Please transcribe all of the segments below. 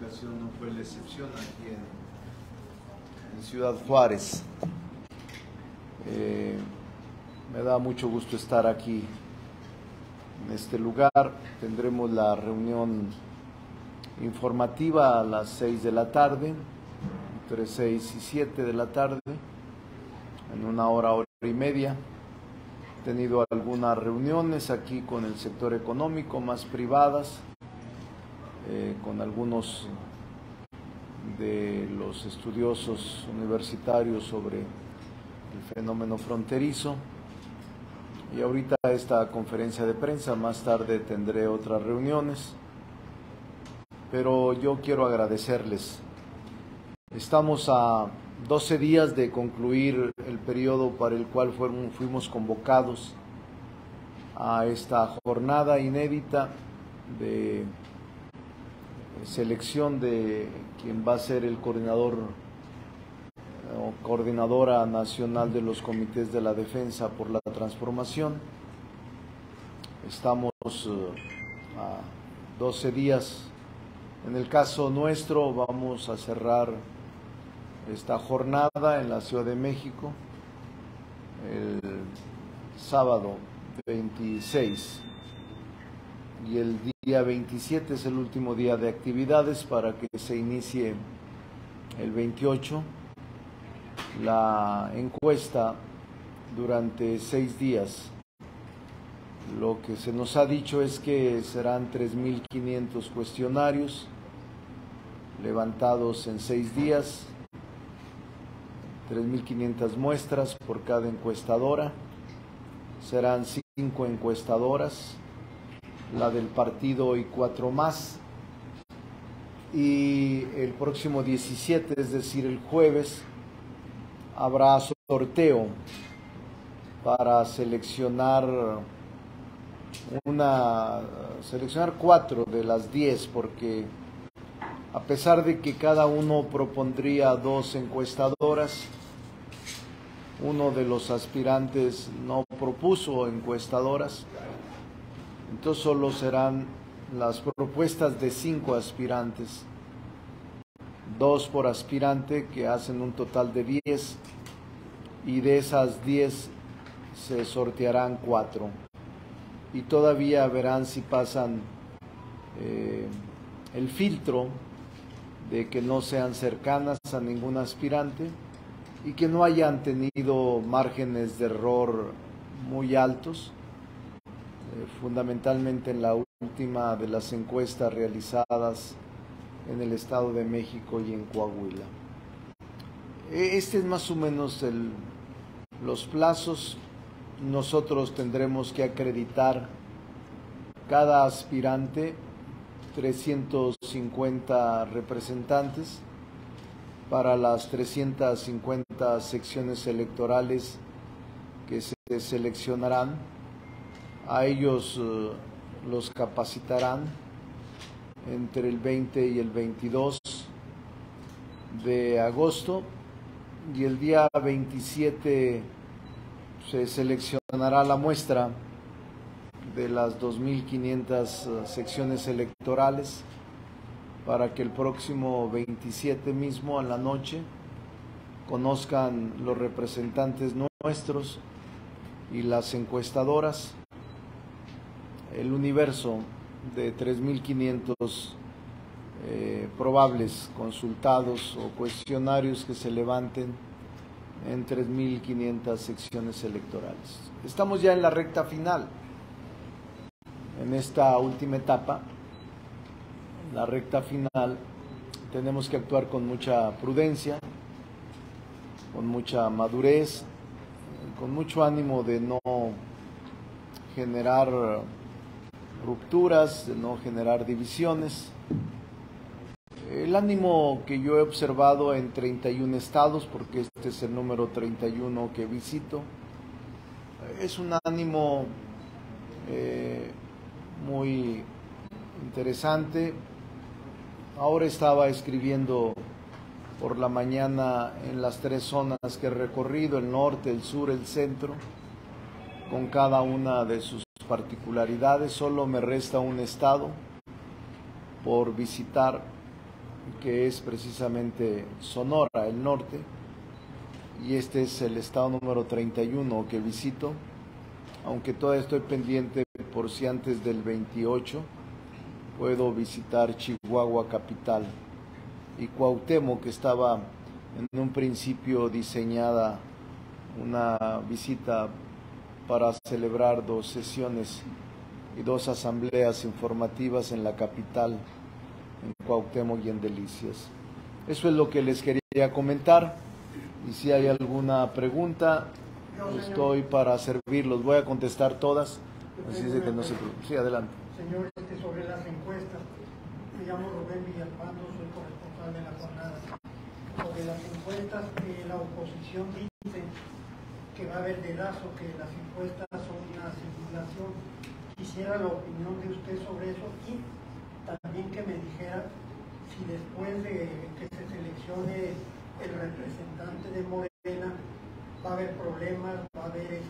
ocasión no fue la excepción aquí en Ciudad Juárez. Me da mucho gusto estar aquí en este lugar. Tendremos la reunión informativa a las 6 de la tarde, entre 6 y 7 de la tarde, en una hora, hora y media. He tenido algunas reuniones aquí con el sector económico, más privadas, con algunos de los estudiosos universitarios sobre el fenómeno fronterizo. Y ahorita esta conferencia de prensa, más tarde tendré otras reuniones, pero yo quiero agradecerles. Estamos a 12 días de concluir el periodo para el cual fuimos convocados a esta jornada inédita de selección de quien va a ser el coordinador o coordinadora nacional de los comités de la defensa por la transformación. Estamos a 12 días. En el caso nuestro vamos a cerrar esta jornada en la Ciudad de México el sábado 26, y el día 27 es el último día de actividades para que se inicie el 28 la encuesta durante 6 días. Lo que se nos ha dicho es que serán 3.500 cuestionarios levantados en 6 días, 3.500 muestras por cada encuestadora. Serán 5 encuestadoras, la del partido y 4 más. Y el próximo 17, es decir, el jueves, habrá sorteo para seleccionar 4 de las 10, porque a pesar de que cada uno propondría 2 encuestadoras, uno de los aspirantes no propuso encuestadoras. Entonces solo serán las propuestas de 5 aspirantes, 2 por aspirante, que hacen un total de 10, y de esas 10 se sortearán 4. Y todavía verán si pasan el filtro de que no sean cercanas a ningún aspirante y que no hayan tenido márgenes de error muy altos. Fundamentalmente en la última de las encuestas realizadas en el Estado de México y en Coahuila. Este es más o menos los plazos. Nosotros tendremos que acreditar cada aspirante 350 representantes para las 350 secciones electorales que se seleccionarán. A ellos los capacitarán entre el 20 y el 22 de agosto, y el día 27 se seleccionará la muestra de las 2.500 secciones electorales para que el próximo 27 mismo, a la noche, conozcan los representantes nuestros y las encuestadoras el universo de 3.500 probables consultados o cuestionarios que se levanten en 3.500 secciones electorales. Estamos ya en la recta final. En esta última etapa, la recta final, tenemos que actuar con mucha prudencia, con mucha madurez, con mucho ánimo de no generar rupturas, de no generar divisiones. El ánimo que yo he observado en 31 estados, porque este es el número 31 que visito, es un ánimo muy interesante. Ahora estaba escribiendo por la mañana en las 3 zonas que he recorrido, el norte, el sur, el centro, con cada una de sus particularidades. Solo me resta un estado por visitar, que es precisamente Sonora, el norte, y este es el estado número 31 que visito, aunque todavía estoy pendiente por si antes del 28 puedo visitar Chihuahua capital y Cuauhtémoc, que estaba en un principio diseñada una visita para celebrar 2 sesiones y 2 asambleas informativas en la capital, en Cuauhtémoc y en Delicias. Eso es lo que les quería comentar, y si hay alguna pregunta, estoy para servirlos, voy a contestar todas, así es que no se preocupen. Sí, adelante. Señor, sobre las encuestas, me llamo Rubén Villalpando, soy corresponsal de La Jornada. Sobre las encuestas, la oposición dice que va a haber dedazo, que las encuestas son una simulación. Quisiera la opinión de usted sobre eso y también que me dijera si después de que se seleccione el representante de Morena va a haber problemas, va a haber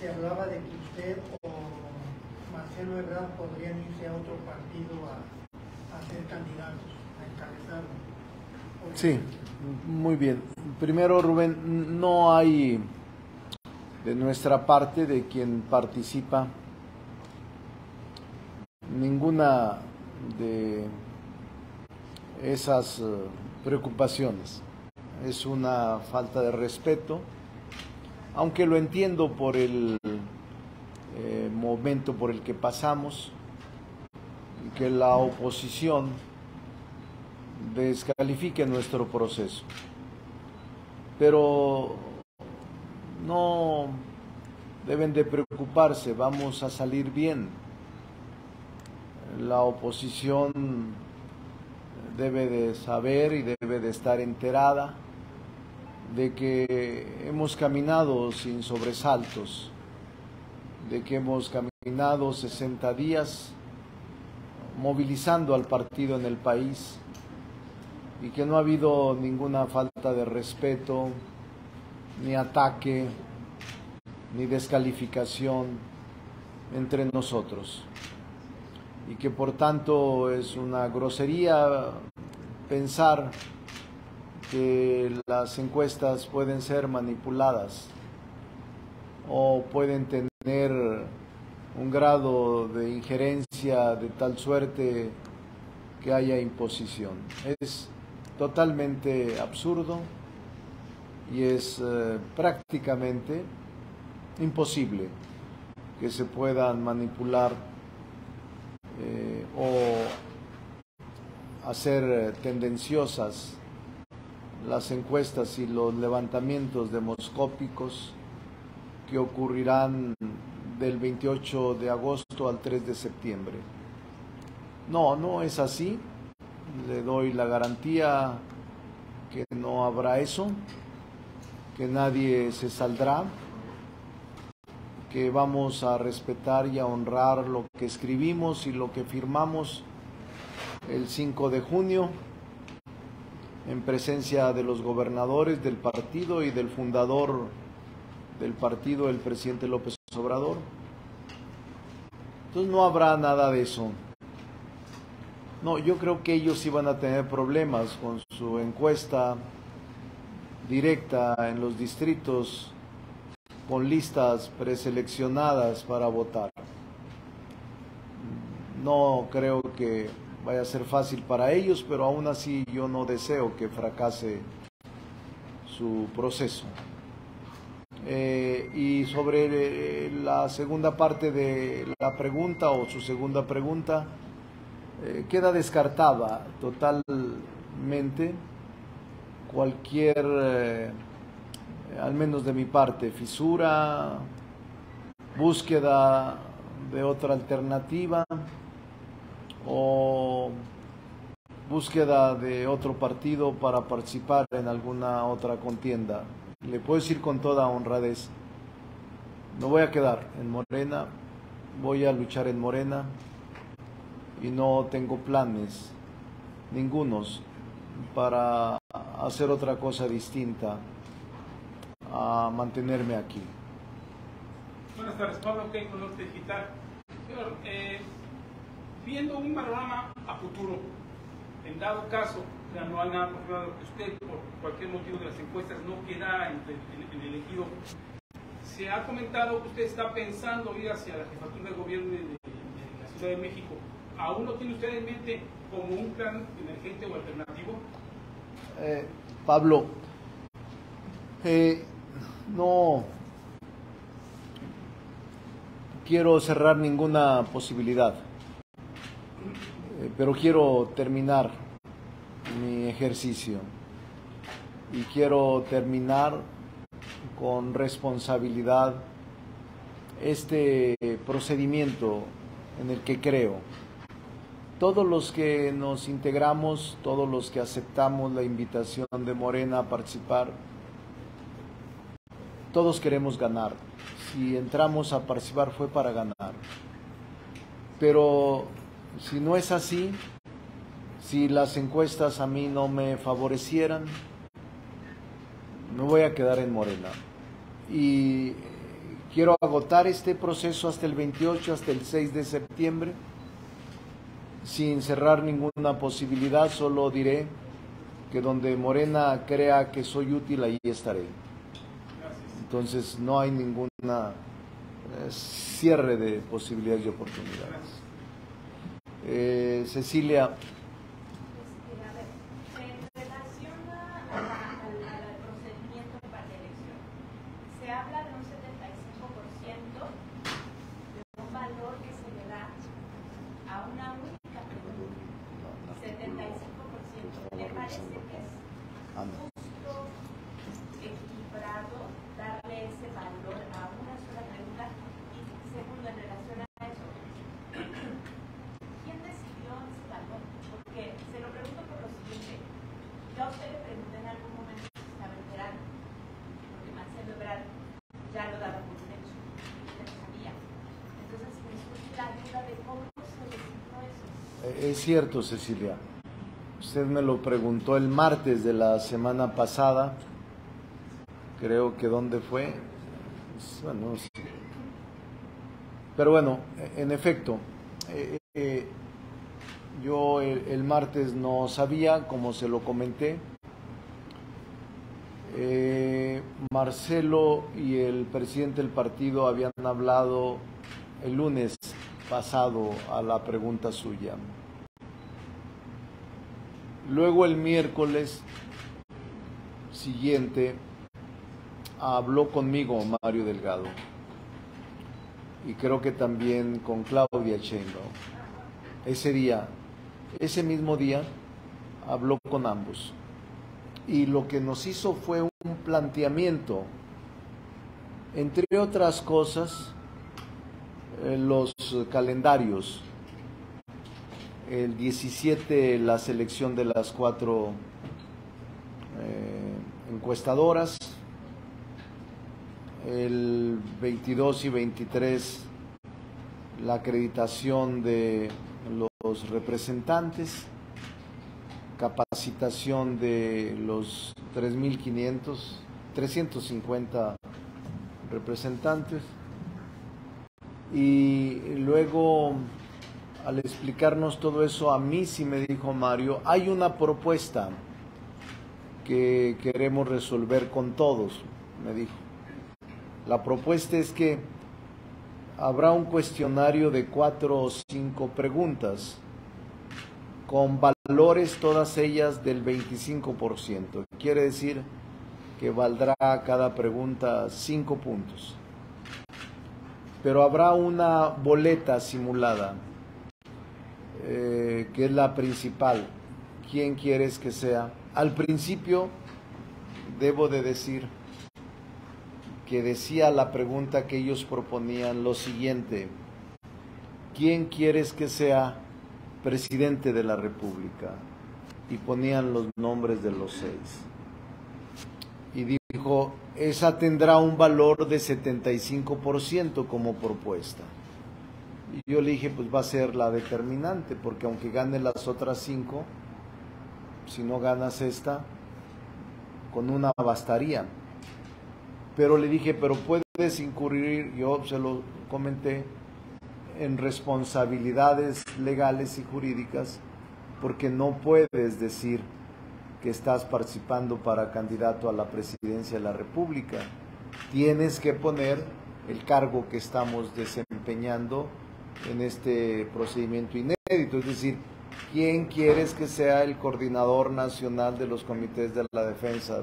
se hablaba de que usted o Marcelo Ebrard podrían irse a otro partido a ser candidatos, a encabezarlo. Sí, muy bien. Primero, Rubén, no hay de nuestra parte, de quien participa, ninguna de esas preocupaciones. Es una falta de respeto, aunque lo entiendo por el momento por el que pasamos, que la oposición descalifique nuestro proceso, pero no deben de preocuparse, vamos a salir bien. La oposición debe de saber y debe de estar enterada de que hemos caminado sin sobresaltos, de que hemos caminado 60 días movilizando al partido en el país y que no ha habido ninguna falta de respeto, ni ataque, ni descalificación entre nosotros, y que por tanto es una grosería pensar que las encuestas pueden ser manipuladas o pueden tener un grado de injerencia de tal suerte que haya imposición. Es totalmente absurdo y es prácticamente imposible que se puedan manipular o hacer tendenciosas las encuestas y los levantamientos demoscópicos que ocurrirán del 28 de agosto al 3 de septiembre. No es así, le doy la garantía que no habrá eso, que nadie se saldrá, que vamos a respetar y a honrar lo que escribimos y lo que firmamos el 5 de junio en presencia de los gobernadores del partido y del fundador del partido, el presidente López Obrador. Entonces no habrá nada de eso. No, yo creo que ellos sí van a tener problemas con su encuesta directa en los distritos, con listas preseleccionadas para votar. No creo que vaya a ser fácil para ellos, pero aún así yo no deseo que fracase su proceso. Y sobre la segunda parte de la pregunta, o su segunda pregunta, queda descartada totalmente cualquier al menos de mi parte, fisura, búsqueda de otra alternativa o búsqueda de otro partido para participar en alguna otra contienda. Le puedo decir con toda honradez, no voy a quedar en Morena, voy a luchar en Morena y no tengo planes, ningunos, para hacer otra cosa distinta a mantenerme aquí. Buenas tardes, Pablo K. Conorte Digital. Señor, viendo un panorama a futuro, En dado caso, o sea, no hay nada confirmado que usted, por cualquier motivo de las encuestas, no queda en el elegido. Se ha comentado que usted está pensando ir hacia la jefatura de gobierno de la Ciudad de México. ¿Aún lo tiene usted en mente como un plan emergente o alternativo? Pablo, no quiero cerrar ninguna posibilidad, pero quiero terminar mi ejercicio y quiero terminar con responsabilidad este procedimiento en el que creo. Todos los que nos integramos, todos los que aceptamos la invitación de Morena a participar, todos queremos ganar. Si entramos a participar fue para ganar. Pero si no es así, si las encuestas a mí no me favorecieran, me voy a quedar en Morena. Y quiero agotar este proceso hasta el 28, hasta el 6 de septiembre. Sin cerrar ninguna posibilidad, solo diré que donde Morena crea que soy útil, ahí estaré. Entonces no hay ninguna cierre de posibilidades y oportunidades. Cecilia. Es cierto, Cecilia, usted me lo preguntó el martes de la semana pasada, creo que dónde fue, bueno, no sé. Pero bueno, en efecto, yo el martes no sabía, como se lo comenté, Marcelo y el presidente del partido habían hablado el lunes pasado a la pregunta suya. Luego el miércoles siguiente habló conmigo Mario Delgado y creo que también con Claudia Sheinbaum. Ese día, ese mismo día, habló con ambos y lo que nos hizo fue un planteamiento, entre otras cosas, los calendarios. El 17 la selección de las 4 encuestadoras, el 22 y 23 la acreditación de los representantes, capacitación de los 350 representantes y luego... Al explicarnos todo eso, a mí sí me dijo Mario, hay una propuesta que queremos resolver con todos, me dijo. La propuesta es que habrá un cuestionario de 4 o 5 preguntas, con valores todas ellas del 25%. Quiere decir que valdrá cada pregunta 5 puntos. Pero habrá una boleta simulada. Que es la principal. ¿Quién quieres que sea? Al principio debo de decir que decía la pregunta que ellos proponían lo siguiente: ¿quién quieres que sea presidente de la República? Y ponían los nombres de los 6 y dijo, esa tendrá un valor de 75% como propuesta. Y yo le dije, pues va a ser la determinante, porque aunque gane las otras 5, si no ganas esta, con una bastaría. Pero le dije, pero puedes incurrir, yo se lo comenté, en responsabilidades legales y jurídicas porque no puedes decir que estás participando para candidato a la presidencia de la República. Tienes que poner el cargo que estamos desempeñando en este procedimiento inédito, es decir, ¿quién quieres que sea el coordinador nacional de los comités de la defensa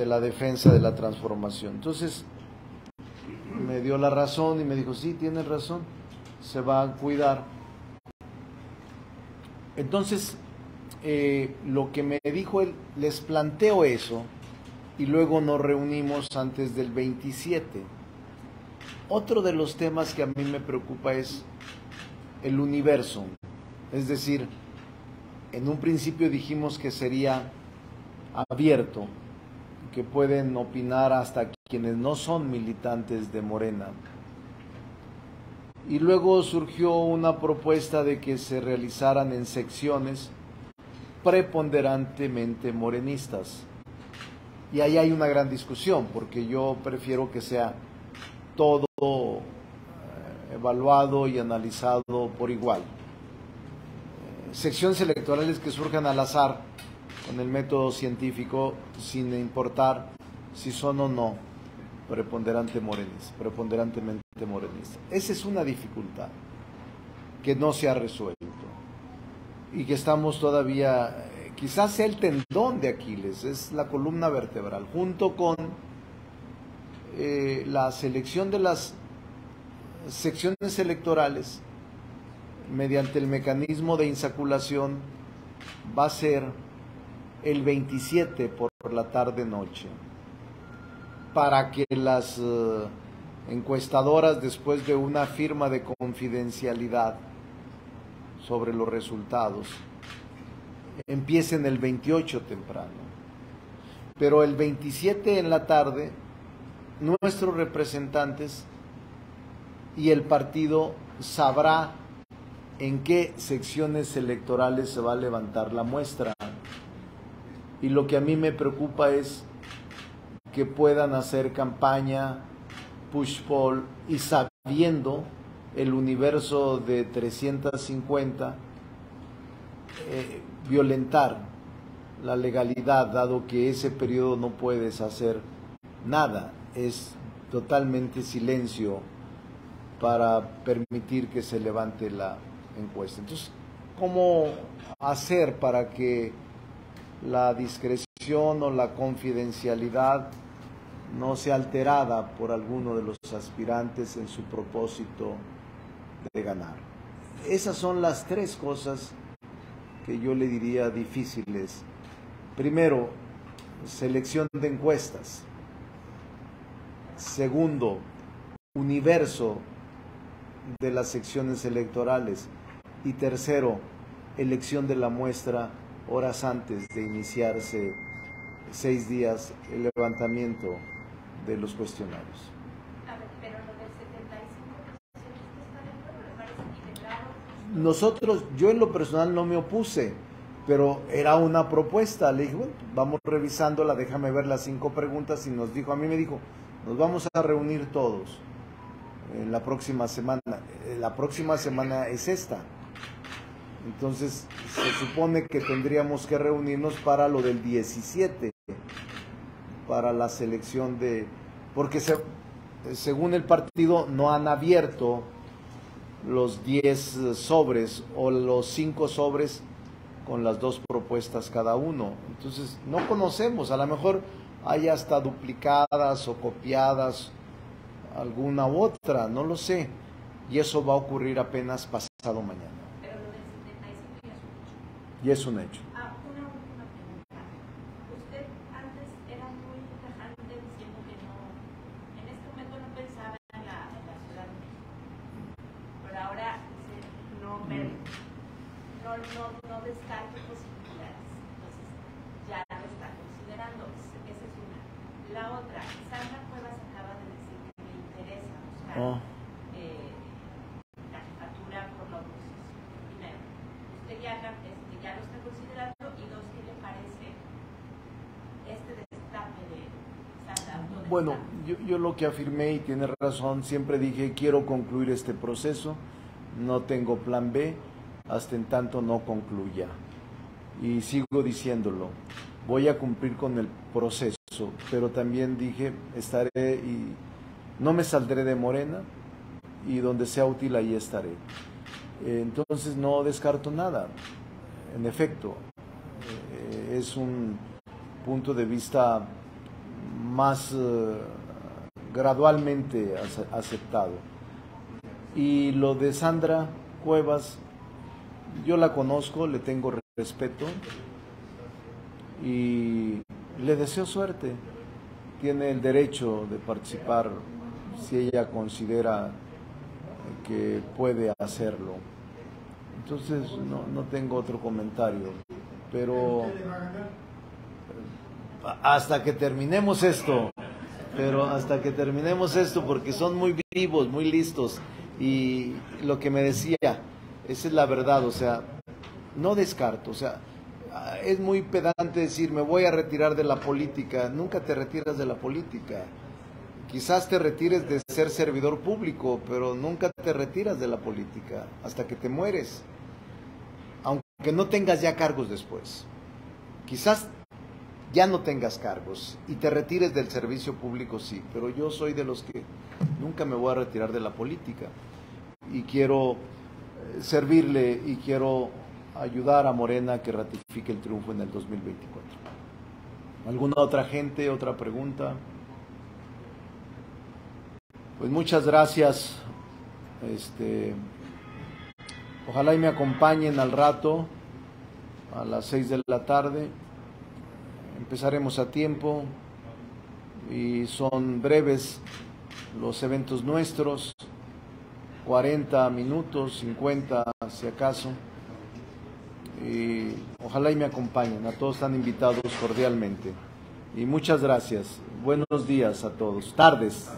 de la transformación? Entonces, me dio la razón y me dijo, sí, tienes razón, se va a cuidar. Entonces, lo que me dijo él, les planteo eso y luego nos reunimos antes del 27. Otro de los temas que a mí me preocupa es el universo, es decir, en un principio dijimos que sería abierto, que pueden opinar hasta quienes no son militantes de Morena. Y luego surgió una propuesta de que se realizaran en secciones preponderantemente morenistas. Y ahí hay una gran discusión, porque yo prefiero que sea todo evaluado y analizado por igual. Secciones electorales que surjan al azar con el método científico, sin importar si son o no preponderantemente morenistas. Esa es una dificultad que no se ha resuelto y que estamos todavía, quizás sea el tendón de Aquiles, es la columna vertebral, junto con la selección de las secciones electorales mediante el mecanismo de insaculación. Va a ser el 27 por la tarde-noche, para que las encuestadoras, después de una firma de confidencialidad sobre los resultados, empiecen el 28 temprano. Pero el 27 en la tarde, nuestros representantes y el partido sabrá en qué secciones electorales se va a levantar la muestra. Y lo que a mí me preocupa es que puedan hacer campaña, push poll, y sabiendo el universo de 350, violentar la legalidad, dado que ese periodo no puedes hacer nada, es totalmente silencio para permitir que se levante la encuesta. Entonces, ¿cómo hacer para que la discreción o la confidencialidad no sea alterada por alguno de los aspirantes en su propósito de ganar? Esas son las tres cosas que yo le diría difíciles. Primero, selección de encuestas. Segundo, universo de las secciones electorales. Y tercero, elección de la muestra horas antes de iniciarse, 6 días, el levantamiento de los cuestionarios. A ver, pero lo del 75%, nosotros, yo en lo personal no me opuse, pero era una propuesta. Le dije, bueno, vamos revisándola, déjame ver las 5 preguntas, y nos dijo, a mí me dijo, nos vamos a reunir todos en la próxima semana. La próxima semana es esta. Entonces, se supone que tendríamos que reunirnos para lo del 17, para la selección de... Porque según el partido no han abierto los 10 sobres o los 5 sobres con las 2 propuestas cada uno. Entonces, no conocemos, a lo mejor hay hasta duplicadas o copiadas alguna otra, no lo sé. Y eso va a ocurrir apenas pasado mañana. Y es un hecho. Ah, una última pregunta. Usted antes era muy tajante diciendo que no, en este momento no pensaba en la Ciudad de México. Pero ahora no descarto posibilidades. Entonces, ya lo está considerando. Esa es una. La otra, Sandra Cuevas acaba de decir que le interesa buscar la jefatura por la oposición. Primero, usted ya lo está considerando, y 2, ¿qué le parece este destape de Sandra? Bueno, yo lo que afirmé, y tiene razón, siempre dije, quiero concluir este proceso, no tengo plan B, hasta en tanto no concluya. Y sigo diciéndolo, voy a cumplir con el proceso, pero también dije, estaré y no me saldré de Morena, y donde sea útil ahí estaré. Entonces no descarto nada. En efecto, es un punto de vista más gradualmente aceptado. Y lo de Sandra Cuevas, yo la conozco, le tengo respeto y le deseo suerte. Tiene el derecho de participar si ella considera que puede hacerlo. Entonces no tengo otro comentario, pero hasta que terminemos esto, porque son muy vivos, muy listos, y lo que me decía, esa es la verdad, o sea, no descarto, o sea, es muy pedante decir, me voy a retirar de la política. Nunca te retiras de la política. Quizás te retires de ser servidor público, pero nunca te retiras de la política hasta que te mueres, aunque no tengas ya cargos después. Quizás ya no tengas cargos y te retires del servicio público, sí, pero yo soy de los que nunca me voy a retirar de la política y quiero servirle y quiero ayudar a Morena que ratifique el triunfo en el 2024. ¿Alguna otra gente, otra pregunta? Pues muchas gracias, ojalá y me acompañen al rato, a las 6 de la tarde, empezaremos a tiempo y son breves los eventos nuestros, 40 minutos, 50 si acaso, y ojalá y me acompañen, a todos están invitados cordialmente. Y muchas gracias. Buenos días a todos. Tardes.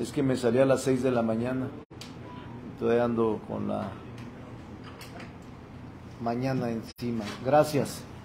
Es que me salí a las 6 de la mañana. Estoy ando con la mañana encima. Gracias.